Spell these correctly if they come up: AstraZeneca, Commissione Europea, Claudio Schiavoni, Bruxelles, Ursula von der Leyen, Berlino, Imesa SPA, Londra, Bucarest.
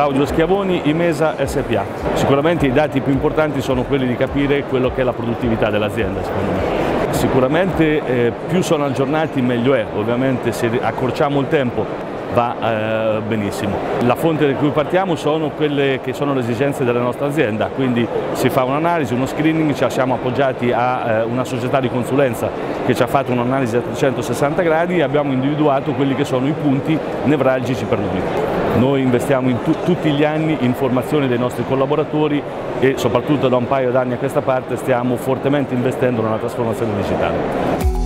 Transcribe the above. Claudio Schiavoni, Imesa SPA. Sicuramente i dati più importanti sono quelli di capire quello che è la produttività dell'azienda, secondo me. Sicuramente più sono aggiornati meglio è, ovviamente se accorciamo il tempo va benissimo. La fonte da cui partiamo sono quelle che sono le esigenze della nostra azienda, quindi si fa un'analisi, uno screening, ci siamo appoggiati a una società di consulenza che ci ha fatto un'analisi a 360 gradi e abbiamo individuato quelli che sono i punti nevralgici per noi. Noi investiamo in tutti gli anni in formazione dei nostri collaboratori e soprattutto da un paio d'anni a questa parte stiamo fortemente investendo nella trasformazione digitale.